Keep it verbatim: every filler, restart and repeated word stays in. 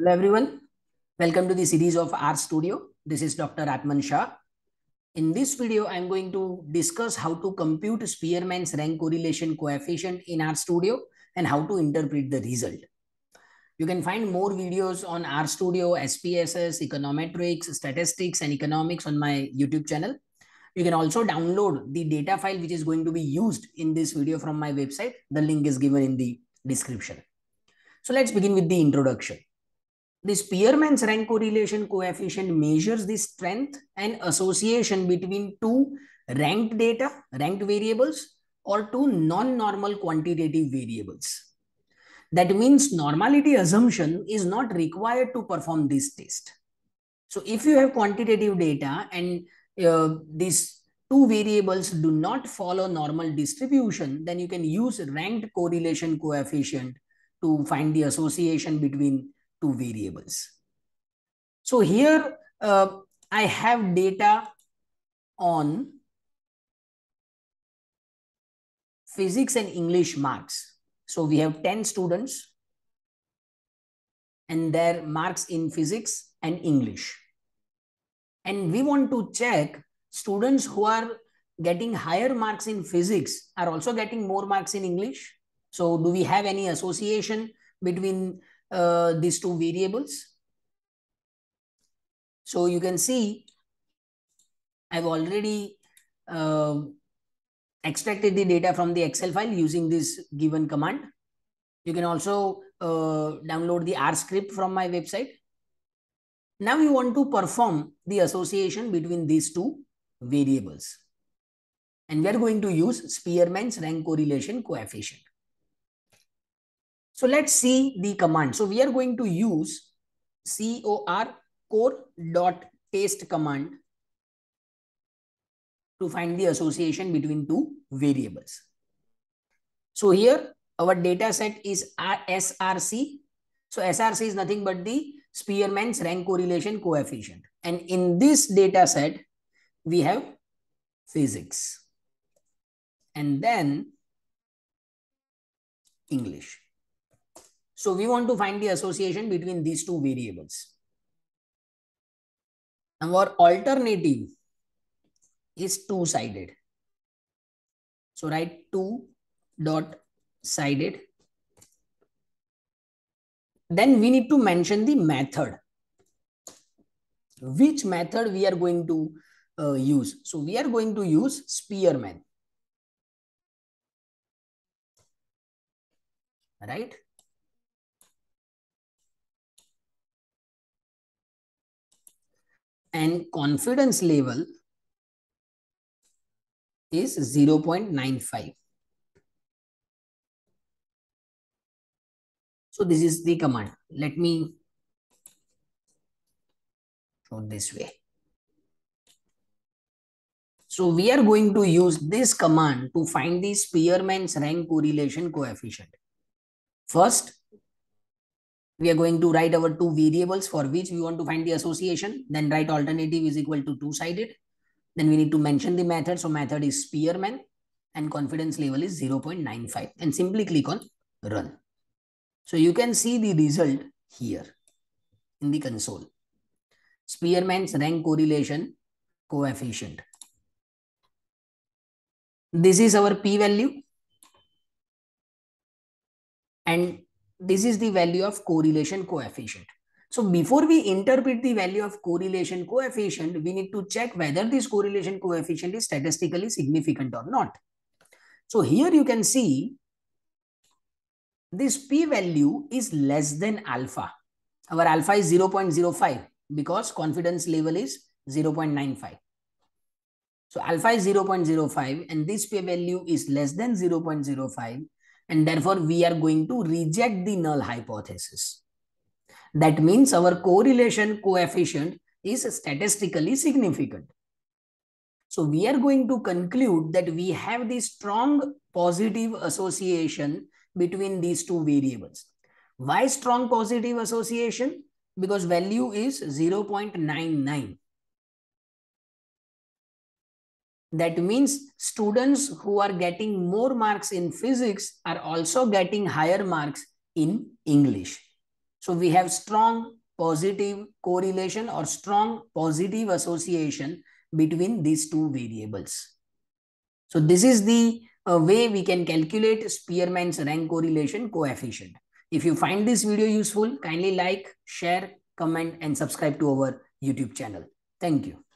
Hello everyone, welcome to the series of R Studio. This is Doctor Atman Shah. In this video, I'm going to discuss how to compute Spearman's rank correlation coefficient in R Studio and how to interpret the result. You can find more videos on R Studio, S P S S, econometrics, statistics, and economics on my YouTube channel. You can also download the data file which is going to be used in this video from my website. The link is given in the description. So let's begin with the introduction. The Spearman's rank correlation coefficient measures the strength and association between two ranked data, ranked variables, or two non-normal quantitative variables. That means normality assumption is not required to perform this test. So if you have quantitative data and uh, these two variables do not follow normal distribution, then you can use ranked correlation coefficient to find the association between two variables. So here uh, I have data on physics and English marks. So we have ten students and their marks in physics and English. And we want to check students who are getting higher marks in physics are also getting more marks in English. So do we have any association between Uh, these two variables? So you can see I've already uh, extracted the data from the Excel file using this given command. You can also uh, download the R script from my website. Now we want to perform the association between these two variables, and we are going to use Spearman's rank correlation coefficient. So let's see the command. So we are going to use C O R core dot taste command to find the association between two variables. So here our data set is S R C. So S R C is nothing but the Spearman's rank correlation coefficient. And in this data set, we have physics and then English. So we want to find the association between these two variables. Our alternative is two-sided. So write two dot sided. Then we need to mention the method. Which method we are going to uh, use? So we are going to use Spearman. Right? And confidence level is zero point nine five. So this is the command. Let me show this way. So we are going to use this command to find the Spearman's rank correlation coefficient. First, we are going to write our two variables for which we want to find the association. Then write alternative is equal to two-sided. Then we need to mention the method. So method is Spearman and confidence level is zero point nine five. And simply click on run. So you can see the result here in the console. Spearman's rank correlation coefficient. This is our p-value. And this is the value of correlation coefficient. So before we interpret the value of correlation coefficient, we need to check whether this correlation coefficient is statistically significant or not. So here you can see this p-value is less than alpha. Our alpha is zero point zero five because confidence level is zero point nine five. So alpha is zero point zero five and this p-value is less than zero point zero five. And therefore, we are going to reject the null hypothesis. That means our correlation coefficient is statistically significant. So we are going to conclude that we have this strong positive association between these two variables. Why strong positive association? Because value is zero point nine nine. That means students who are getting more marks in physics are also getting higher marks in English. So we have strong positive correlation or strong positive association between these two variables. So this is the uh, way we can calculate Spearman's rank correlation coefficient. If you find this video useful, kindly like, share, comment, and subscribe to our YouTube channel. Thank you.